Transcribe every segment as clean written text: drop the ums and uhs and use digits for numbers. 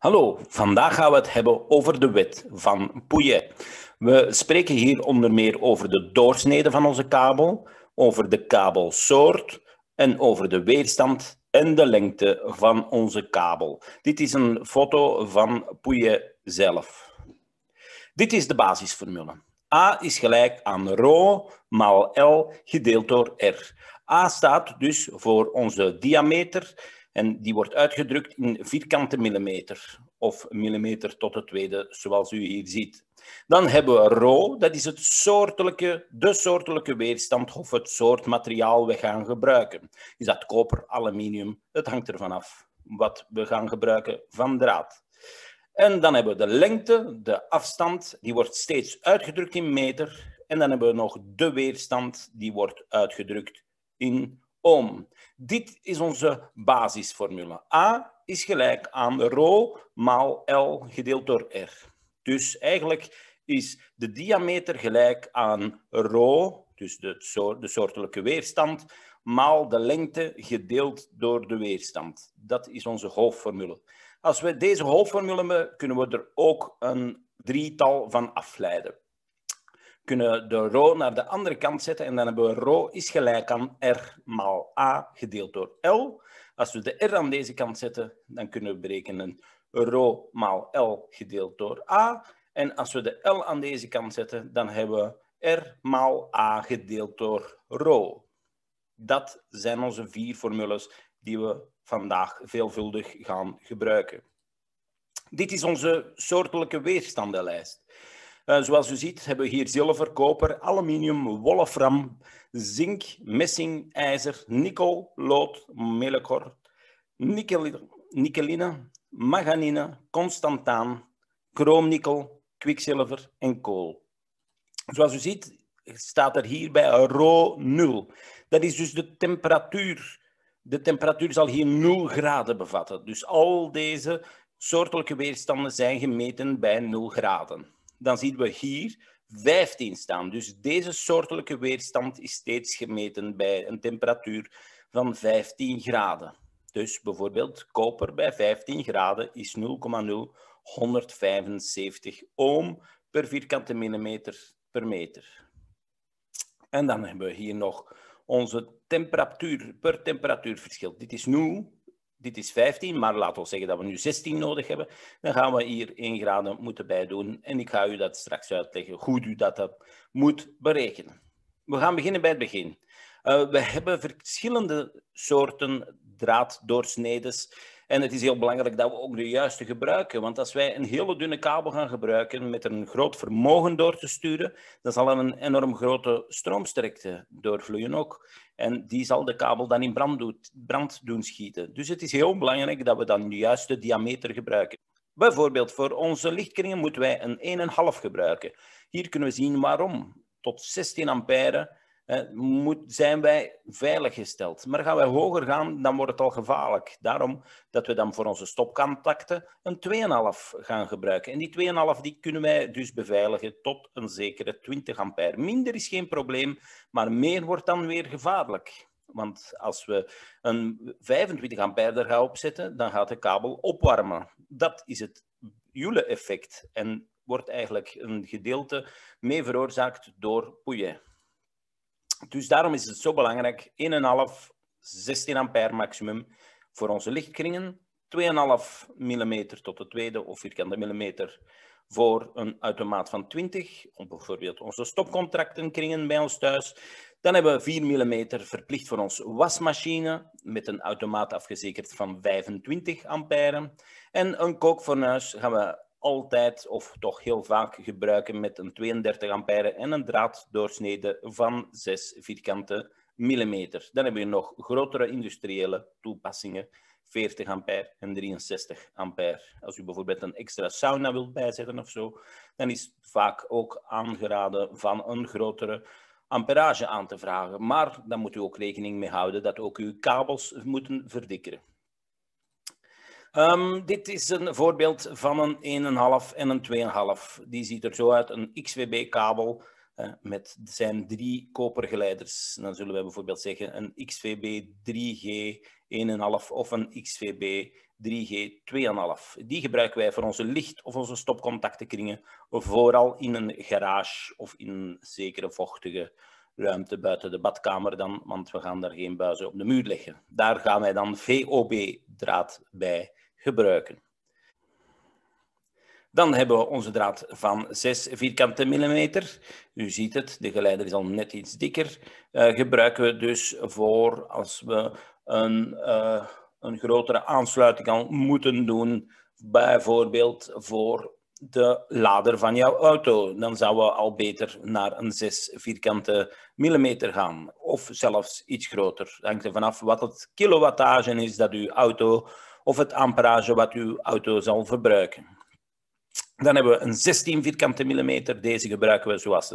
Hallo, vandaag gaan we het hebben over de wet van Pouillet. We spreken hier onder meer over de doorsnede van onze kabel, over de kabelsoort en over de weerstand en de lengte van onze kabel. Dit is een foto van Pouillet zelf. Dit is de basisformule. A is gelijk aan ρ maal L gedeeld door R. A staat dus voor onze diameter. En die wordt uitgedrukt in vierkante millimeter, of millimeter tot de tweede, zoals u hier ziet. Dan hebben we ρ, dat is de soortelijke weerstand of het soort materiaal we gaan gebruiken. Is dat koper, aluminium? Het hangt ervan af wat we gaan gebruiken van draad. En dan hebben we de lengte, de afstand, die wordt steeds uitgedrukt in meter. En dan hebben we nog de weerstand, die wordt uitgedrukt in ohm. Dit is onze basisformule. A is gelijk aan ρ maal L gedeeld door R. Dus eigenlijk is de diameter gelijk aan ρ, dus de soortelijke weerstand, maal de lengte gedeeld door de weerstand. Dat is onze hoofdformule. Als we deze hoofdformule hebben, kunnen we er ook een drietal van afleiden. We kunnen de ρ naar de andere kant zetten en dan hebben we ρ is gelijk aan R maal A gedeeld door L. Als we de R aan deze kant zetten, dan kunnen we berekenen ρ maal L gedeeld door A. En als we de L aan deze kant zetten, dan hebben we R maal A gedeeld door ρ. Dat zijn onze vier formules die we vandaag veelvuldig gaan gebruiken. Dit is onze soortelijke weerstandenlijst. Zoals u ziet hebben we hier zilver, koper, aluminium, wolfram, zink, messing, ijzer, nikkel, lood, melkor, nikkeline, manganine, constantaan, chroomnikkel, kwikzilver en kool. Zoals u ziet staat er hier bij ρ 0. Dat is dus de temperatuur. De temperatuur zal hier 0 graden bevatten. Dus al deze soortelijke weerstanden zijn gemeten bij 0 graden. Dan zien we hier 15 staan. Dus deze soortelijke weerstand is steeds gemeten bij een temperatuur van 15 graden. Dus bijvoorbeeld koper bij 15 graden is 0,0175 ohm per vierkante millimeter per meter. En dan hebben we hier nog onze temperatuur per temperatuurverschil. Dit is 0. Dit is 15, maar laten we zeggen dat we nu 16 nodig hebben. Dan gaan we hier 1 graden moeten bijdoen. En ik ga u dat straks uitleggen, hoe u dat moet berekenen. We gaan beginnen bij het begin. We hebben verschillende soorten draaddoorsnedes. En het is heel belangrijk dat we ook de juiste gebruiken. Want als wij een hele dunne kabel gaan gebruiken met een groot vermogen door te sturen, dan zal er een enorm grote stroomsterkte doorvloeien ook. En die zal de kabel dan in brand doen schieten. Dus het is heel belangrijk dat we dan de juiste diameter gebruiken. Bijvoorbeeld voor onze lichtkringen moeten wij een 1,5 gebruiken. Hier kunnen we zien waarom. Tot 16 ampère zijn wij veilig gesteld. Maar gaan wij hoger gaan, dan wordt het al gevaarlijk. Daarom dat we dan voor onze stopcontacten een 2,5 gaan gebruiken. En die 2,5 die kunnen wij dus beveiligen tot een zekere 20 ampère. Minder is geen probleem, maar meer wordt dan weer gevaarlijk. Want als we een 25 ampère er gaan opzetten, dan gaat de kabel opwarmen. Dat is het Joule-effect en wordt eigenlijk een gedeelte mee veroorzaakt door Pouillet. Dus daarom is het zo belangrijk, 1,5, 16 ampère maximum voor onze lichtkringen, 2,5 mm tot de tweede of vierkante millimeter voor een automaat van 20, bijvoorbeeld onze stopcontactenkringen bij ons thuis. Dan hebben we 4 mm verplicht voor onze wasmachine, met een automaat afgezekerd van 25 ampère. En een kookfornuis gaan we altijd of toch heel vaak gebruiken met een 32 ampère en een draaddoorsnede van 6 vierkante millimeter. Dan hebben we nog grotere industriële toepassingen, 40 ampère en 63 ampère. Als u bijvoorbeeld een extra sauna wilt bijzetten of zo, dan is het vaak ook aangeraden van een grotere amperage aan te vragen. Maar dan moet u ook rekening mee houden dat ook uw kabels moeten verdikkeren. Dit is een voorbeeld van een 1,5 en een 2,5. Die ziet er zo uit, een XVB-kabel met zijn 3 kopergeleiders. En dan zullen we bijvoorbeeld zeggen een XVB 3G 1,5 of een XVB 3G 2,5. Die gebruiken wij voor onze licht- of onze stopcontactenkringen, vooral in een garage of in een zekere vochtige ruimte buiten de badkamer dan, want we gaan daar geen buizen op de muur leggen. Daar gaan wij dan VOB-draad bij gebruiken. Dan hebben we onze draad van 6 vierkante millimeter. U ziet het, de geleider is al net iets dikker. Gebruiken we dus voor als we een grotere aansluiting al moeten doen, bijvoorbeeld voor de lader van jouw auto. Dan zouden we al beter naar een 6 vierkante millimeter gaan. Of zelfs iets groter. Dat hangt er vanaf wat het kilowattage is dat uw auto, of het amperage wat uw auto zal verbruiken. Dan hebben we een 16 vierkante millimeter. Deze gebruiken we, zoals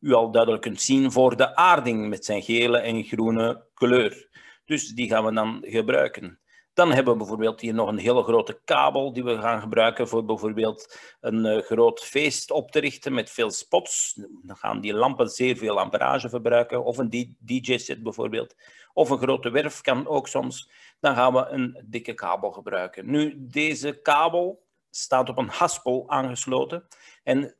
u al duidelijk kunt zien, voor de aarding met zijn gele en groene kleur. Dus die gaan we dan gebruiken. Dan hebben we bijvoorbeeld hier nog een hele grote kabel die we gaan gebruiken voor bijvoorbeeld een groot feest op te richten met veel spots. Dan gaan die lampen zeer veel amperage verbruiken. Of een DJ-set bijvoorbeeld. Of een grote werf kan ook soms. Dan gaan we een dikke kabel gebruiken. Nu, deze kabel staat op een haspel aangesloten. En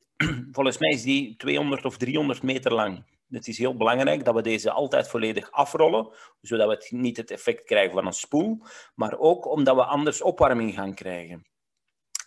volgens mij is die 200 of 300 meter lang. Het is heel belangrijk dat we deze altijd volledig afrollen, zodat we niet het effect krijgen van een spoel, maar ook omdat we anders opwarming gaan krijgen.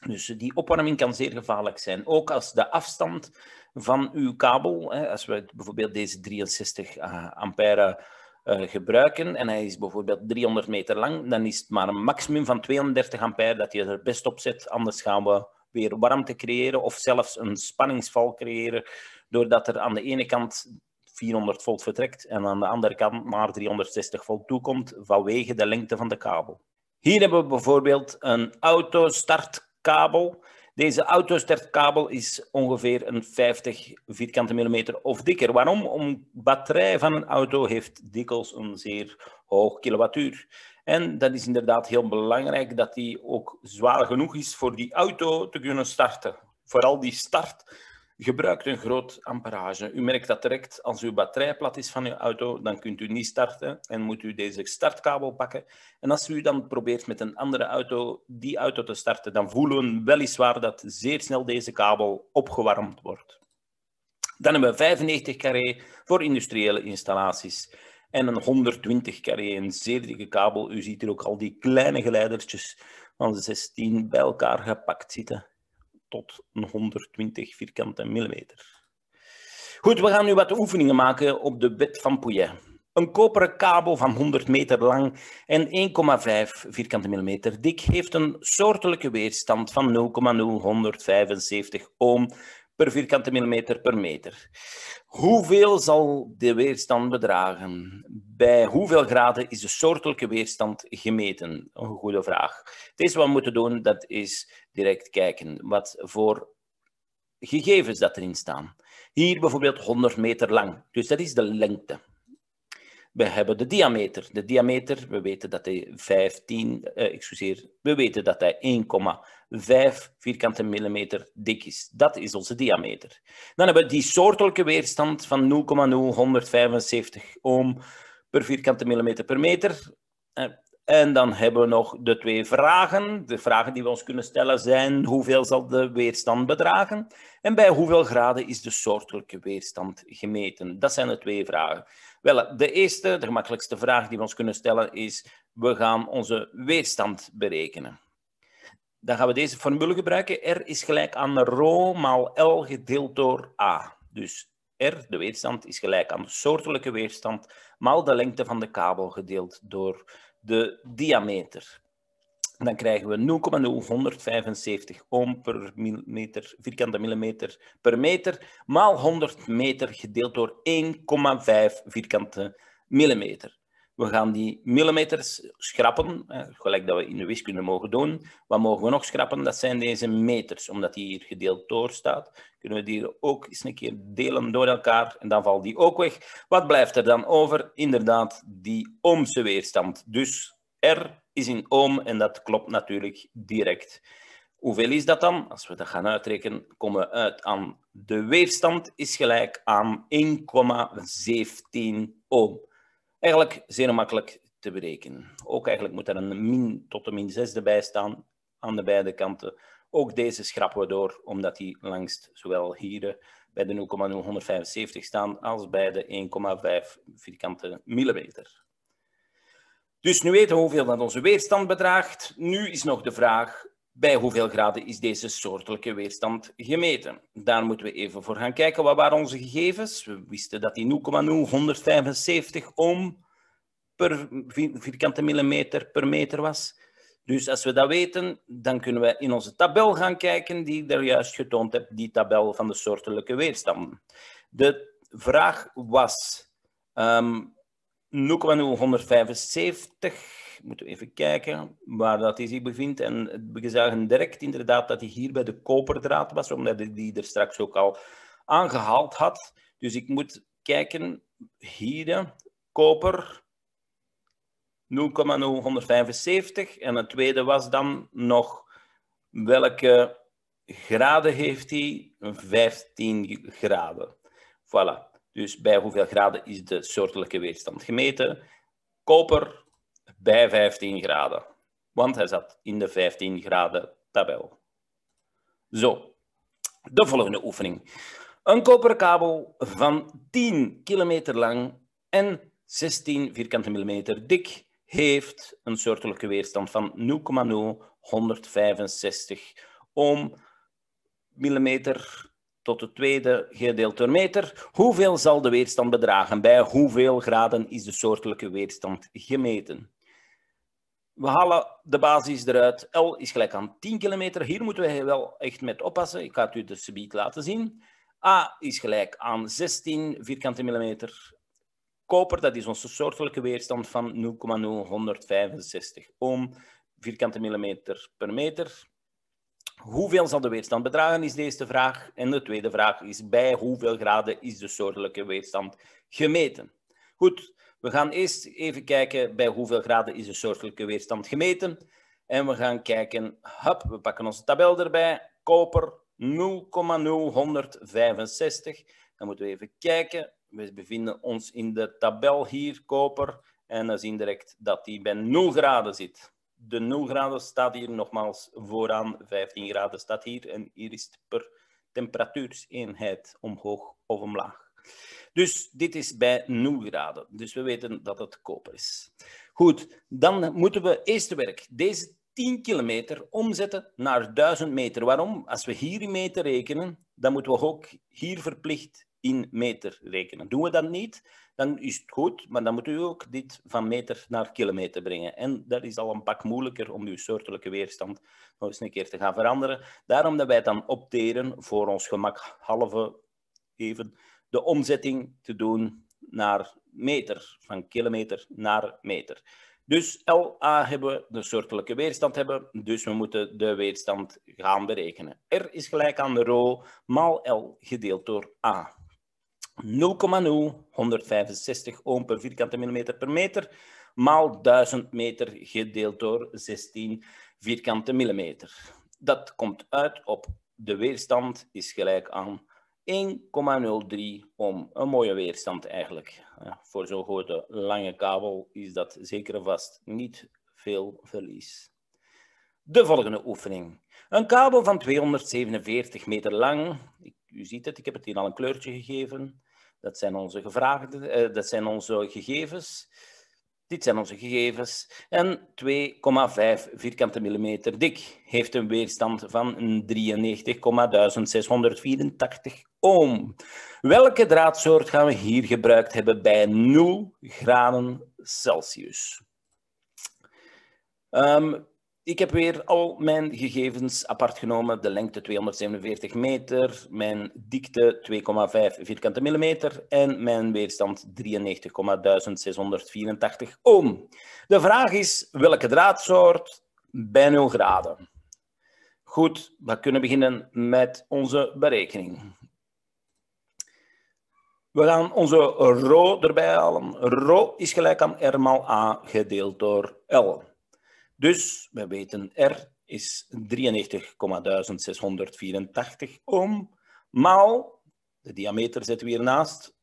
Dus die opwarming kan zeer gevaarlijk zijn. Ook als de afstand van uw kabel, als we bijvoorbeeld deze 63 ampère gebruiken en hij is bijvoorbeeld 300 meter lang, dan is het maar een maximum van 32 ampère dat je er best op zet. Anders gaan we weer warmte creëren of zelfs een spanningsval creëren, doordat er aan de ene kant 400 volt vertrekt en aan de andere kant maar 360 volt toekomt vanwege de lengte van de kabel. Hier hebben we bijvoorbeeld een autostartkabel. Deze autostartkabel is ongeveer een 50 vierkante millimeter of dikker. Waarom? Omdat een batterij van een auto heeft dikwijls een zeer hoog kilowattuur. En dat is inderdaad heel belangrijk dat die ook zwaar genoeg is voor die auto te kunnen starten. Vooral die start gebruikt een groot amperage. U merkt dat direct als uw batterij plat is van uw auto, dan kunt u niet starten en moet u deze startkabel pakken. En als u dan probeert met een andere auto die auto te starten, dan voelen we weliswaar dat zeer snel deze kabel opgewarmd wordt. Dan hebben we 95 carré voor industriële installaties en een 120 carré, een zeer dikke kabel. U ziet hier ook al die kleine geleidertjes van 16 bij elkaar gepakt zitten, tot een 120 vierkante millimeter. Goed, we gaan nu wat oefeningen maken op de wet van Pouillet. Een koperen kabel van 100 meter lang en 1,5 vierkante millimeter dik heeft een soortelijke weerstand van 0,0175 ohm per vierkante millimeter per meter. Hoeveel zal de weerstand bedragen? Bij hoeveel graden is de soortelijke weerstand gemeten? Een goede vraag. Het eerste wat we moeten doen, dat is direct kijken wat voor gegevens dat erin staan. Hier bijvoorbeeld 100 meter lang, dus dat is de lengte. We hebben de diameter. De diameter, we weten dat hij 1,5 vierkante millimeter dik is. Dat is onze diameter. Dan hebben we die soortelijke weerstand van 0,0175 ohm per vierkante millimeter per meter. En dan hebben we nog de twee vragen. De vragen die we ons kunnen stellen zijn: hoeveel zal de weerstand bedragen? En bij hoeveel graden is de soortelijke weerstand gemeten? Dat zijn de twee vragen. Wel, de eerste, de gemakkelijkste vraag die we ons kunnen stellen is: we gaan onze weerstand berekenen. Dan gaan we deze formule gebruiken. R is gelijk aan ρ maal L gedeeld door A. Dus R, de weerstand, is gelijk aan de soortelijke weerstand maal de lengte van de kabel gedeeld door de diameter. Dan krijgen we 0,0175 ohm per vierkante millimeter per meter maal 100 meter gedeeld door 1,5 vierkante millimeter. We gaan die millimeters schrappen, gelijk dat we in de wiskunde mogen doen. Wat mogen we nog schrappen? Dat zijn deze meters. Omdat die hier gedeeld door staat, kunnen we die hier ook eens een keer delen door elkaar. En dan valt die ook weg. Wat blijft er dan over? Inderdaad, die ohmse weerstand. Dus R is in ohm en dat klopt natuurlijk direct. Hoeveel is dat dan? Als we dat gaan uitrekenen, komen we uit aan de weerstand is gelijk aan 1,17 ohm. Eigenlijk zeer makkelijk te berekenen. Ook eigenlijk moet er een min tot een -6e bij staan aan de beide kanten. Ook deze schrappen we door, omdat die langs zowel hier bij de 0,0175 staan als bij de 1,5 vierkante millimeter. Dus nu weten we hoeveel dat onze weerstand bedraagt. Nu is nog de vraag, bij hoeveel graden is deze soortelijke weerstand gemeten? Daar moeten we even voor gaan kijken. Wat waren onze gegevens? We wisten dat die 0,0175 ohm per vierkante millimeter per meter was. Dus als we dat weten, dan kunnen we in onze tabel gaan kijken die ik daar juist getoond heb, die tabel van de soortelijke weerstand. De vraag was 0,0175, moeten we even kijken waar dat zich bevindt. En we zagen direct inderdaad dat hij hier bij de koperdraad was, omdat ik die er straks ook al aangehaald had. Dus ik moet kijken, hier, koper, 0,0175. En het tweede was dan nog, welke graden heeft hij? 15 graden. Voilà. Dus bij hoeveel graden is de soortelijke weerstand gemeten? Koper bij 15 graden. Want hij zat in de 15 graden tabel. Zo, de volgende oefening. Een koperkabel van 10 kilometer lang en 16 vierkante millimeter dik heeft een soortelijke weerstand van 0,0165 ohm millimeter tot het tweede gedeeld door meter. Hoeveel zal de weerstand bedragen? Bij hoeveel graden is de soortelijke weerstand gemeten? We halen de basis eruit. L is gelijk aan 10 kilometer. Hier moeten we wel echt met oppassen. Ik ga het u dus subiet laten zien. A is gelijk aan 16 vierkante millimeter. Koper, dat is onze soortelijke weerstand van 0,0165 ohm vierkante millimeter per meter. Hoeveel zal de weerstand bedragen, is deze vraag. En de tweede vraag is, bij hoeveel graden is de soortelijke weerstand gemeten? Goed, we gaan eerst even kijken bij hoeveel graden is de soortelijke weerstand gemeten. En we gaan kijken, hup, we pakken onze tabel erbij. Koper 0,0165. Dan moeten we even kijken. We bevinden ons in de tabel hier, koper. En we zien direct dat die bij 0 graden zit. De 0 graden staat hier nogmaals vooraan, 15 graden staat hier en hier is het per temperatuurseenheid omhoog of omlaag. Dus dit is bij 0 graden, dus we weten dat het koper is. Goed, dan moeten we eerst werk deze 10 kilometer omzetten naar 1000 meter. Waarom? Als we hier in meter rekenen, dan moeten we ook hier verplicht in meter rekenen. Doen we dat niet, dan is het goed, maar dan moet u ook dit van meter naar kilometer brengen. En dat is al een pak moeilijker om uw soortelijke weerstand nog eens een keer te gaan veranderen. Daarom dat wij dan opteren voor ons gemak halve even de omzetting te doen naar meter, van kilometer naar meter. Dus LA hebben we, de soortelijke weerstand hebben, dus we moeten de weerstand gaan berekenen. R is gelijk aan ρ maal L gedeeld door A. 0,0165 ohm per vierkante millimeter per meter maal 1000 meter gedeeld door 16 vierkante millimeter. Dat komt uit op de weerstand is gelijk aan 1,03 ohm. Een mooie weerstand eigenlijk. Voor zo'n grote lange kabel is dat zeker en vast niet veel verlies. De volgende oefening. Een kabel van 247 meter lang. U ziet het, ik heb het hier al een kleurtje gegeven. Dat zijn onze gevraagden, dat zijn onze gegevens. Dit zijn onze gegevens. En 2,5 vierkante millimeter dik heeft een weerstand van 93,684 ohm. Welke draadsoort gaan we hier gebruikt hebben bij 0 graden Celsius? Ik heb weer al mijn gegevens apart genomen. De lengte 247 meter, mijn dikte 2,5 vierkante millimeter en mijn weerstand 93,684 ohm. De vraag is welke draadsoort bij 0 graden. Goed, we kunnen beginnen met onze berekening. We gaan onze ρ erbij halen. Ρ is gelijk aan R maal A gedeeld door L. Dus we weten R is 93,684 ohm maal, de diameter zetten we hiernaast, 2,5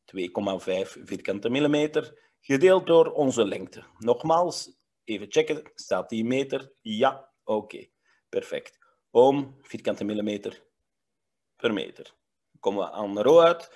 vierkante millimeter gedeeld door onze lengte. Nogmaals, even checken. Staat die meter? Ja, oké. Perfect. Ohm, vierkante millimeter per meter. Dan komen we aan rho uit.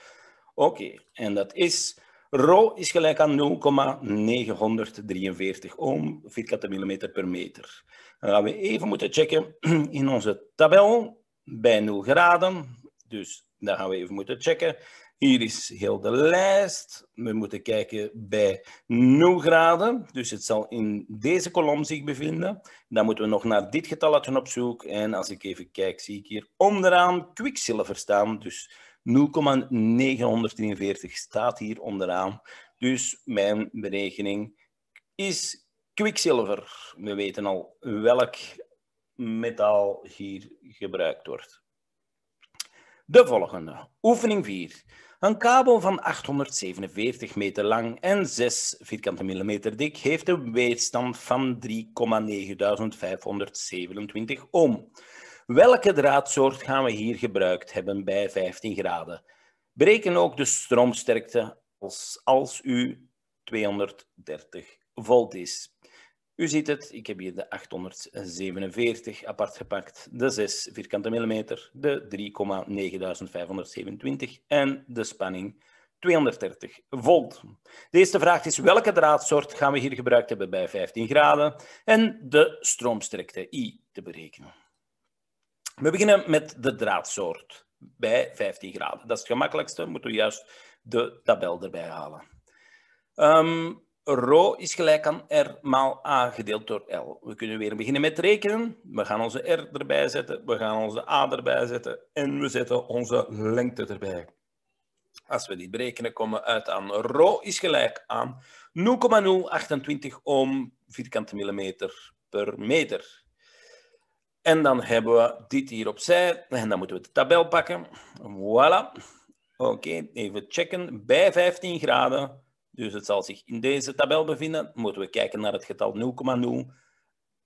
Oké, en dat is... Rho is gelijk aan 0,943 ohm, vierkante millimeter per meter. Dan gaan we even moeten checken in onze tabel bij 0 graden. Dus daar gaan we even moeten checken. Hier is heel de lijst. We moeten kijken bij 0 graden. Dus het zal in deze kolom zich bevinden. Dan moeten we nog naar dit getalletje op zoek. En als ik even kijk, zie ik hier onderaan kwikzilver staan. Dus 0,943 staat hier onderaan. Dus mijn berekening is kwikzilver. We weten al welk metaal hier gebruikt wordt. De volgende, oefening 4. Een kabel van 847 meter lang en 6 vierkante millimeter dik heeft een weerstand van 3,9527 ohm. Welke draadsoort gaan we hier gebruikt hebben bij 15 graden? Bereken ook de stroomsterkte als u 230 volt is. U ziet het, ik heb hier de 847 apart gepakt, de 6 vierkante millimeter, de 3,9527 en de spanning 230 volt. De eerste vraag is welke draadsoort gaan we hier gebruikt hebben bij 15 graden en de stroomsterkte I te berekenen. We beginnen met de draadsoort bij 15 graden. Dat is het gemakkelijkste, moeten we juist de tabel erbij halen. Rho is gelijk aan R maal A gedeeld door L. We kunnen weer beginnen met rekenen. We gaan onze R erbij zetten, we gaan onze A erbij zetten en we zetten onze lengte erbij. Als we dit berekenen, komen we uit aan rho is gelijk aan 0,028 ohm vierkante millimeter per meter. En dan hebben we dit hier opzij en dan moeten we de tabel pakken. Voilà. Oké, even checken. Bij 15 graden... Dus het zal zich in deze tabel bevinden. Moeten we kijken naar het getal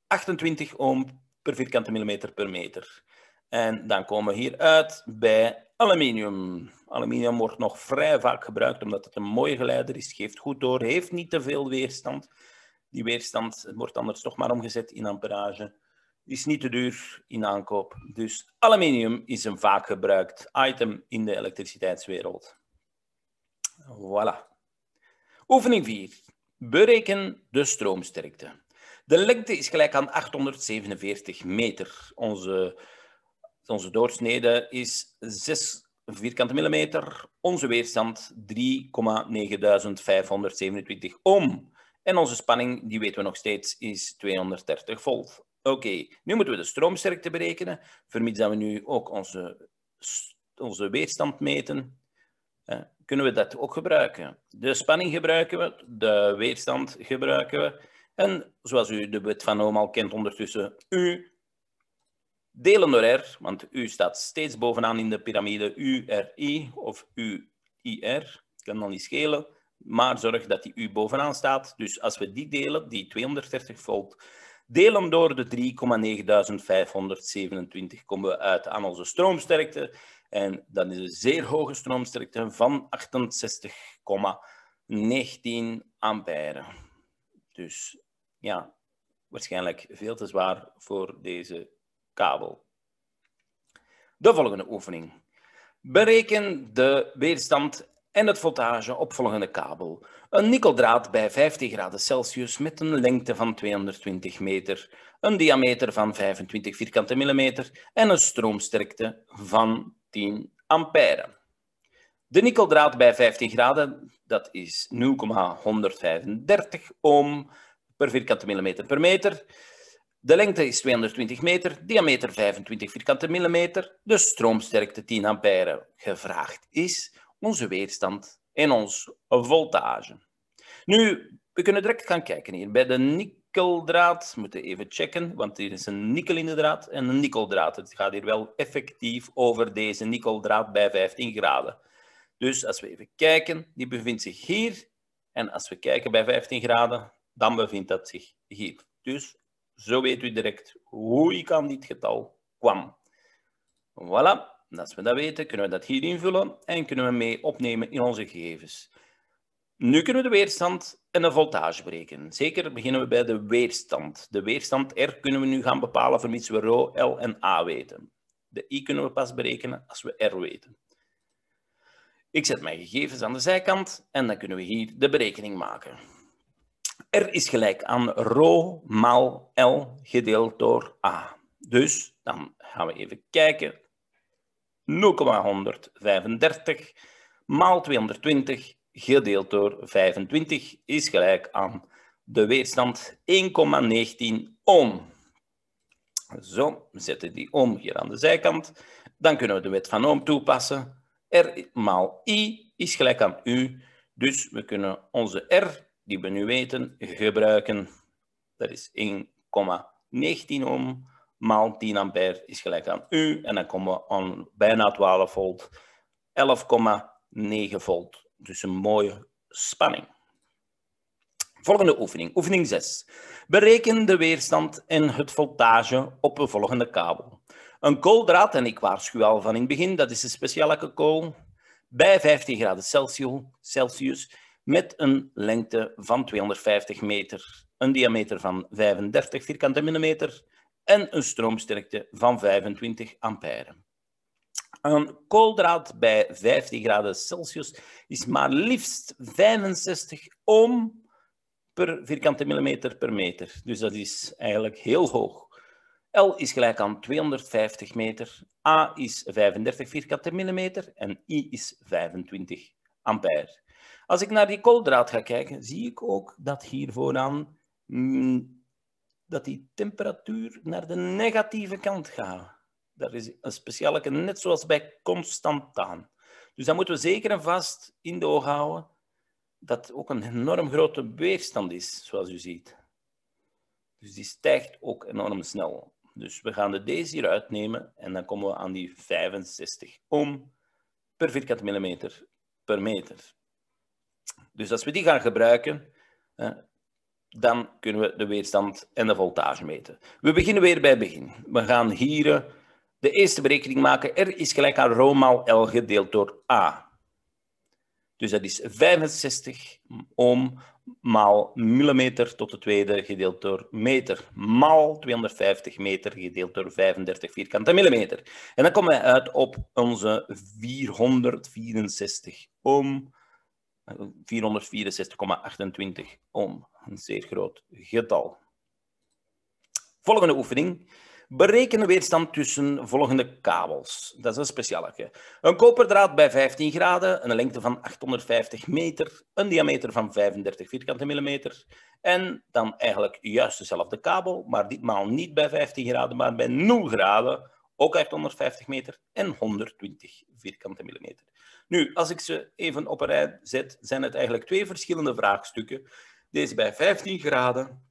0,028 ohm per vierkante millimeter per meter. En dan komen we hier uit bij aluminium. Aluminium wordt nog vrij vaak gebruikt omdat het een mooie geleider is. Geeft goed door, heeft niet te veel weerstand. Die weerstand wordt anders toch maar omgezet in amperage. Is niet te duur in aankoop. Dus aluminium is een vaak gebruikt item in de elektriciteitswereld. Voilà. Oefening 4. Bereken de stroomsterkte. De lengte is gelijk aan 847 meter. Onze doorsnede is 6 vierkante millimeter. Onze weerstand 3,9527 ohm. En onze spanning, die weten we nog steeds, is 230 volt. Oké, nu moeten we de stroomsterkte berekenen. Vermits dat we nu ook onze weerstand meten... kunnen we dat ook gebruiken. De spanning gebruiken we, de weerstand gebruiken we. En zoals u de wet van Ohm al kent ondertussen, U delen door R, want U staat steeds bovenaan in de piramide URI of UIR. Kan dan niet schelen, maar zorg dat die U bovenaan staat. Dus als we die delen, die 230 volt, delen door de 3,9527, komen we uit aan onze stroomsterkte. En dat is een zeer hoge stroomsterkte van 68,19 ampère. Dus ja, waarschijnlijk veel te zwaar voor deze kabel. De volgende oefening. Bereken de weerstand en het voltage op volgende kabel. Een nikkeldraad bij 50 graden Celsius met een lengte van 220 meter, een diameter van 25 vierkante millimeter en een stroomsterkte van 10 ampère. De nikkeldraad bij 15 graden, dat is 0,135 ohm per vierkante millimeter per meter. De lengte is 220 meter, diameter 25 vierkante millimeter, de stroomsterkte 10 ampère. Gevraagd is onze weerstand en ons voltage. Nu, we kunnen direct gaan kijken hier. Bij de nikkeldraad, moeten we even checken, want hier is een nikkel in de draad en een nikkeldraad. Het gaat hier wel effectief over deze nikkeldraad bij 15 graden. Dus als we even kijken, die bevindt zich hier. En als we kijken bij 15 graden, dan bevindt dat zich hier. Dus zo weet u direct hoe ik aan dit getal kwam. Voilà. En als we dat weten, kunnen we dat hier invullen en kunnen we mee opnemen in onze gegevens. Nu kunnen we de weerstand en een voltage berekenen. Zeker beginnen we bij de weerstand. De weerstand R kunnen we nu gaan bepalen vermits we ρ, L en A weten. De I kunnen we pas berekenen als we R weten. Ik zet mijn gegevens aan de zijkant en dan kunnen we hier de berekening maken. R is gelijk aan ρ maal L gedeeld door A. Dus dan gaan we even kijken. 0,135 maal 220 gedeeld door 25 is gelijk aan de weerstand 1,19 ohm. Zo, we zetten die ohm hier aan de zijkant. Dan kunnen we de wet van ohm toepassen. R maal I is gelijk aan U. Dus we kunnen onze R, die we nu weten, gebruiken. Dat is 1,19 ohm maal 10 ampère is gelijk aan U. En dan komen we aan bijna 12 volt, 11,9 volt. Dus een mooie spanning. Volgende oefening, oefening 6. Bereken de weerstand en het voltage op de volgende kabel. Een kooldraad, en ik waarschuw al van in het begin, dat is een speciale kool, bij 15 graden Celsius met een lengte van 250 meter, een diameter van 35 vierkante millimeter en een stroomsterkte van 25 ampère. Een kooldraad bij 15 graden Celsius is maar liefst 65 ohm per vierkante millimeter per meter. Dus dat is eigenlijk heel hoog. L is gelijk aan 250 meter, A is 35 vierkante millimeter en I is 25 ampère. Als ik naar die kooldraad ga kijken, zie ik ook dat hier vooraan dat die temperatuur naar de negatieve kant gaat. Dat is een speciale, net zoals bij constantaan. Dus dat moeten we zeker en vast in de oog houden, dat ook een enorm grote weerstand is, zoals u ziet. Dus die stijgt ook enorm snel. Dus we gaan er deze hier uitnemen en dan komen we aan die 65 ohm per vierkante millimeter per meter. Dus als we die gaan gebruiken, dan kunnen we de weerstand en de voltage meten. We beginnen weer bij het begin. We gaan hier de eerste berekening maken. R is gelijk aan ρ maal L gedeeld door A. Dus dat is 65 ohm maal millimeter tot de tweede gedeeld door meter. Maal 250 meter gedeeld door 35 vierkante millimeter. En dan komen we uit op onze 464 ohm. 464,28 ohm. Een zeer groot getal. Volgende oefening. Bereken de weerstand tussen volgende kabels. Dat is een speciale. Een koperdraad bij 15 graden, een lengte van 850 meter, een diameter van 35 vierkante millimeter. En dan eigenlijk juist dezelfde kabel, maar ditmaal niet bij 15 graden, maar bij 0 graden, ook 850 meter en 120 vierkante millimeter. Nu, als ik ze even op een rij zet, zijn het eigenlijk twee verschillende vraagstukken. Deze bij 15 graden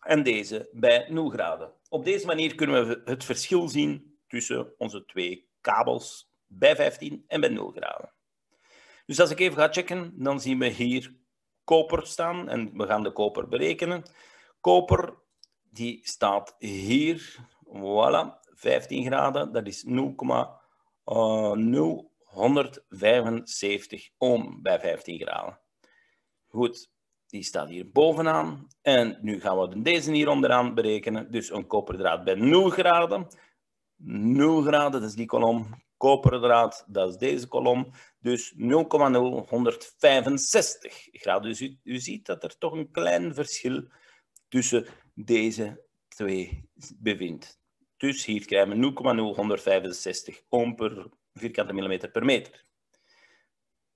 en deze bij 0 graden. Op deze manier kunnen we het verschil zien tussen onze twee kabels bij 15 en bij 0 graden. Dus als ik even ga checken, dan zien we hier koper staan en we gaan de koper berekenen. Koper, die staat hier, voilà, 15 graden, dat is 0,0175 ohm bij 15 graden. Goed. Die staat hier bovenaan. En nu gaan we deze hier onderaan berekenen. Dus een koperdraad bij 0 graden. 0 graden, dat is die kolom. Koperdraad, dat is deze kolom. Dus 0,0165 graden. Dus u ziet dat er toch een klein verschil tussen deze twee bevindt. Dus hier krijgen we 0,0165 ohm per vierkante millimeter per meter.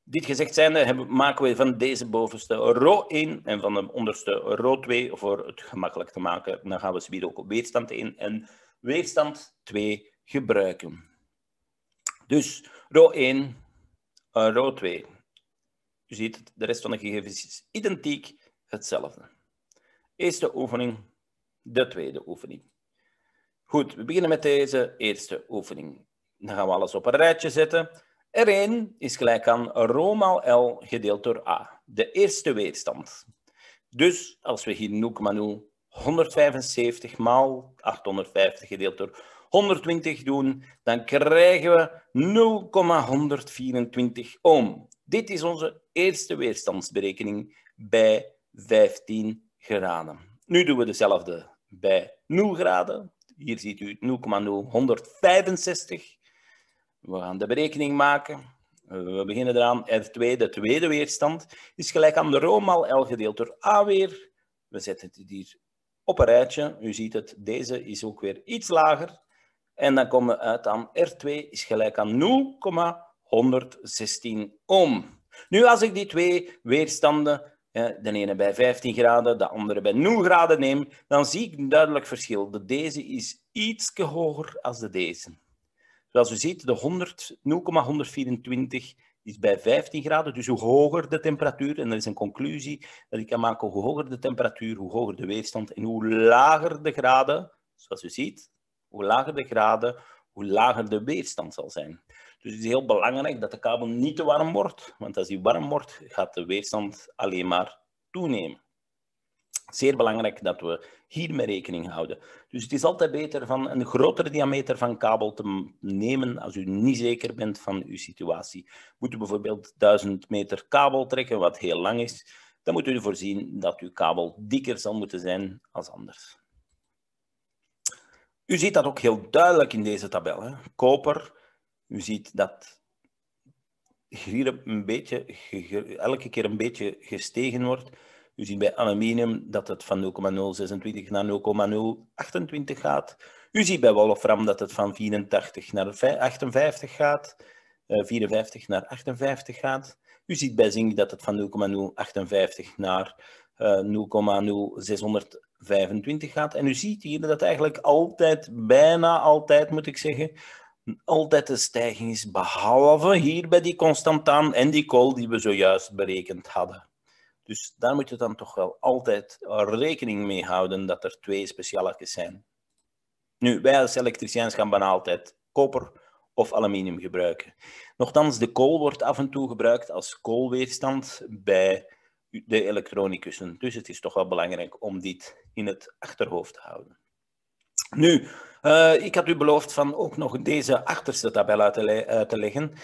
Dit gezegd zijnde maken we van deze bovenste ρ 1 en van de onderste ρ 2 voor het gemakkelijk te maken. Dan gaan we ze weer ook op weerstand 1 en weerstand 2 gebruiken. Dus ρ 1, ρ 2. U ziet het, de rest van de gegevens is identiek hetzelfde. Eerste oefening, de tweede oefening. Goed, we beginnen met deze eerste oefening. Dan gaan we alles op een rijtje zetten. R1 is gelijk aan ρ maal L gedeeld door A, de eerste weerstand. Dus als we hier 0,0175 maal 850 gedeeld door 120 doen, dan krijgen we 0,124 ohm. Dit is onze eerste weerstandsberekening bij 15 graden. Nu doen we dezelfde bij 0 graden. Hier ziet u 0,0165. We gaan de berekening maken. We beginnen eraan. R2, de tweede weerstand, is gelijk aan de roommaal L gedeeld door A weer. We zetten het hier op een rijtje. U ziet het, deze is ook weer iets lager. En dan komen we uit aan R2 is gelijk aan 0,116 ohm. Nu, als ik die twee weerstanden, de ene bij 15 graden, de andere bij 0 graden neem, dan zie ik een duidelijk verschil. De deze is iets hoger als de deze. Zoals u ziet, de 0,124 is bij 15 graden, dus hoe hoger de temperatuur, en dat is een conclusie dat ik kan maken, hoe hoger de temperatuur, hoe hoger de weerstand en hoe lager de graden, zoals u ziet, hoe lager de graden, hoe lager de weerstand zal zijn. Dus het is heel belangrijk dat de kabel niet te warm wordt, want als die warm wordt, gaat de weerstand alleen maar toenemen. Zeer belangrijk dat we hiermee rekening houden. Dus het is altijd beter van een grotere diameter van kabel te nemen als u niet zeker bent van uw situatie. Moet u bijvoorbeeld 1000 meter kabel trekken, wat heel lang is, dan moet u ervoor zien dat uw kabel dikker zal moeten zijn als anders. U ziet dat ook heel duidelijk in deze tabel, hè? Koper, u ziet dat hier een beetje, elke keer een beetje gestegen wordt. U ziet bij aluminium dat het van 0,026 naar 0,028 gaat. U ziet bij wolfram dat het van 84 naar 58 gaat, 54 naar 58 gaat. U ziet bij zink dat het van 0,058 naar 0,0625 gaat. En u ziet hier dat eigenlijk altijd, bijna altijd moet ik zeggen, altijd de stijging is, behalve hier bij die constantaan en die kool die we zojuist berekend hadden. Dus daar moet je dan toch wel altijd rekening mee houden dat er twee specialetjes zijn. Nu, wij als elektriciëns gaan bijna altijd koper of aluminium gebruiken. Nochtans, de kool wordt af en toe gebruikt als koolweerstand bij de elektronicussen. Dus het is toch wel belangrijk om dit in het achterhoofd te houden. Nu, ik had u beloofd van ook nog deze achterste tabel uit te leggen.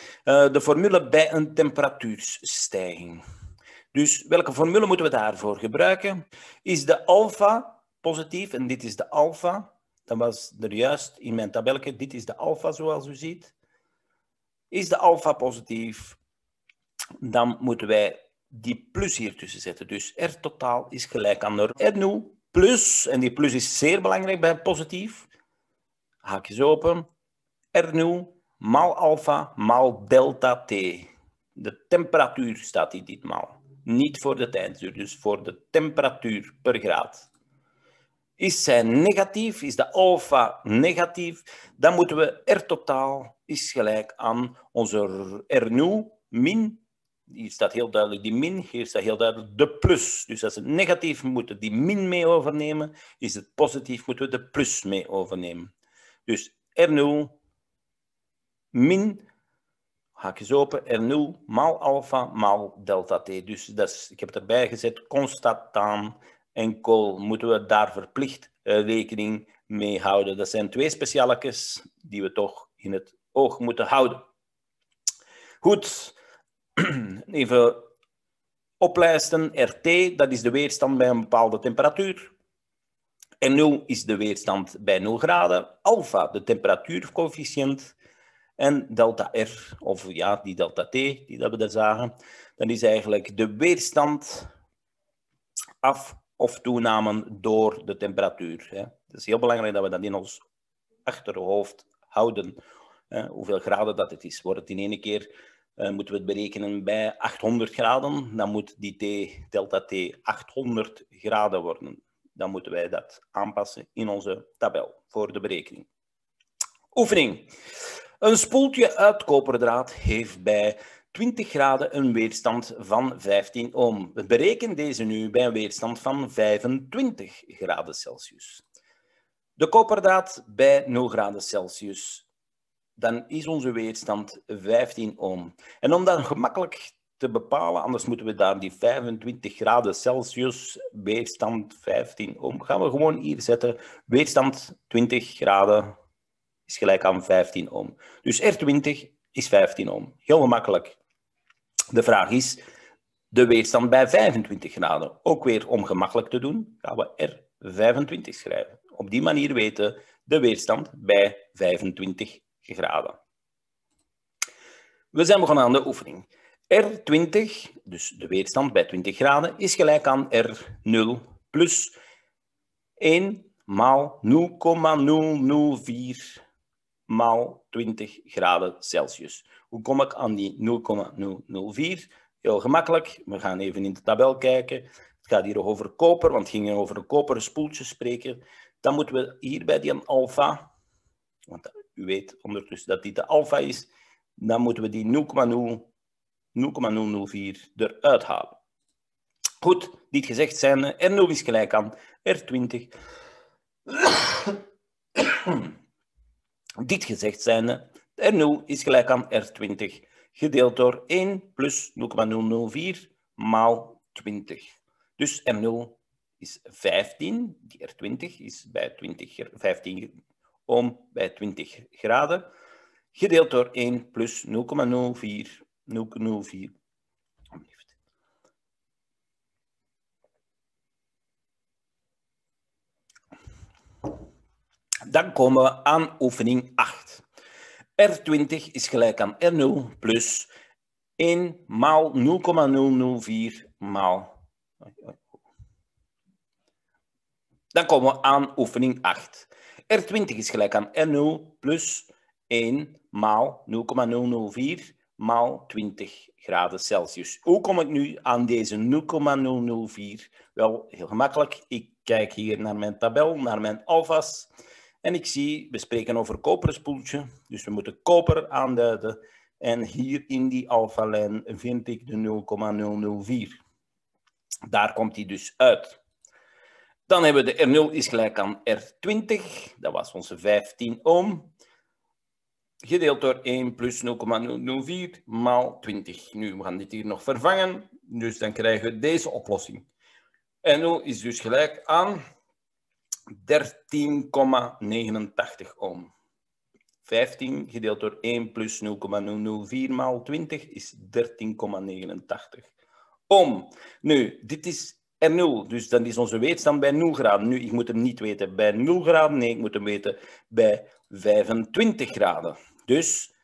De formule bij een temperatuurstijging. Dus welke formule moeten we daarvoor gebruiken? Is de alfa positief? En dit is de alfa. Dat was er juist in mijn tabelletje. Dit is de alfa, zoals u ziet. Is de alfa positief? Dan moeten wij die plus hier tussen zetten. Dus R totaal is gelijk aan R0 plus, en die plus is zeer belangrijk bij positief. Haakjes open. R0 maal alfa maal delta T. De temperatuur staat hier ditmaal. Niet voor de tijdsduur, dus voor de temperatuur per graad. Is zij negatief, is de alfa negatief, dan moeten we R totaal is gelijk aan onze R0 min. Hier staat heel duidelijk die min, hier staat heel duidelijk de plus. Dus als het negatief moeten we die min mee overnemen, is het positief moeten we de plus mee overnemen. Dus R0 min... haakjes open, R0 maal alfa maal delta T. Dus dat is, ik heb het erbij gezet, constantaan en kool. Moeten we daar verplicht rekening mee houden. Dat zijn twee specialetjes die we toch in het oog moeten houden. Goed, even oplijsten. RT, dat is de weerstand bij een bepaalde temperatuur. R0 is de weerstand bij 0 graden. Alfa, de temperatuurcoëfficiënt. En delta R, of ja, die delta T die dat we daar zagen, dat is eigenlijk de weerstand af of toename door de temperatuur. Het is heel belangrijk dat we dat in ons achterhoofd houden. Hoeveel graden dat het is. Wordt het in één keer, moeten we het berekenen bij 800 graden, dan moet die T, delta T 800 graden worden. Dan moeten wij dat aanpassen in onze tabel voor de berekening. Oefening. Een spoeltje uit koperdraad heeft bij 20 graden een weerstand van 15 ohm. We berekenen deze nu bij een weerstand van 25 graden Celsius. De koperdraad bij 0 graden Celsius. Dan is onze weerstand 15 ohm. En om dat gemakkelijk te bepalen, anders moeten we daar die 25 graden Celsius, weerstand 15 ohm, gaan we gewoon hier zetten. Weerstand 20 graden is gelijk aan 15 ohm. Dus R20 is 15 ohm. Heel gemakkelijk. De vraag is, De weerstand bij 25 graden, ook weer om gemakkelijk te doen, gaan we R25 schrijven. Op die manier weten we de weerstand bij 25 graden. We zijn begonnen aan de oefening. R20, dus de weerstand bij 20 graden, is gelijk aan R0 plus 1 maal 0,004 maal 20 graden Celsius. Hoe kom ik aan die 0,004? Heel gemakkelijk. We gaan even in de tabel kijken. Het gaat hier over koper, want we gingen over een koperen spoeltje spreken. Dan moeten we hier bij die alfa, want u weet ondertussen dat dit de alfa is, dan moeten we die 0,004 eruit halen. Goed, dit gezegd zijn, R0 is gelijk aan R20. Dit gezegd zijn, R0 is gelijk aan R20. Gedeeld door 1 plus 0,004 maal 20. Dus R0 is 15, die R20 is bij 15 ohm bij 20 graden. Gedeeld door 1 plus 0,04. Dan komen we aan oefening 8. R20 is gelijk aan R0 plus 1 maal 0,004 maal... Dan komen we aan oefening 8. R20 is gelijk aan R0 plus 1 maal 0,004 maal 20 graden Celsius. Hoe kom ik nu aan deze 0,004? Wel, heel gemakkelijk. Ik kijk hier naar mijn tabel, naar mijn alfa's. En ik zie, we spreken over koperen spoeltje, dus we moeten koper aanduiden. En hier in die alfa-lijn vind ik de 0,004. Daar komt die dus uit. Dan hebben we de R0 is gelijk aan R20, dat was onze 15 ohm. Gedeeld door 1 plus 0,004 maal 20. Nu, we gaan dit hier nog vervangen, dus dan krijgen we deze oplossing. R0 is dus gelijk aan 13,89 ohm. 15 gedeeld door 1 plus 0,004 maal 20 is 13,89 ohm. Nu, dit is R0, dus dan is onze weerstand bij 0 graden. Nu, ik moet hem niet weten bij 0 graden, nee, ik moet hem weten bij 25 graden. Dus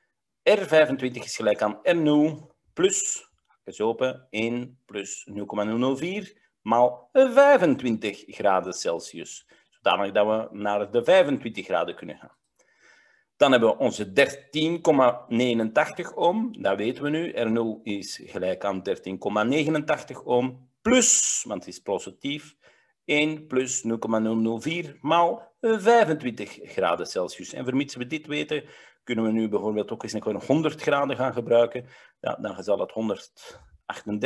R25 is gelijk aan R0 plus, eens open, 1 plus 0,004 maal 25 graden Celsius. Zodanig dat we naar de 25 graden kunnen gaan. Dan hebben we onze 13,89 ohm. Dat weten we nu. R0 is gelijk aan 13,89 ohm plus, want het is positief, 1 plus 0,004 maal 25 graden Celsius. En vermits we dit weten, kunnen we nu bijvoorbeeld ook eens 100 graden gaan gebruiken. Ja, dan zal het 138,9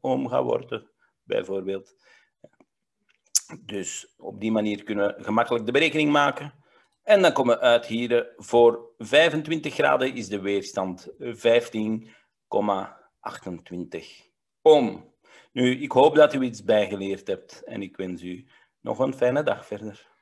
ohm gaan worden, bijvoorbeeld. Dus op die manier kunnen we gemakkelijk de berekening maken. En dan komen we uit hier voor 25 graden is de weerstand 15,28 ohm. Nu, ik hoop dat u iets bijgeleerd hebt en ik wens u nog een fijne dag verder.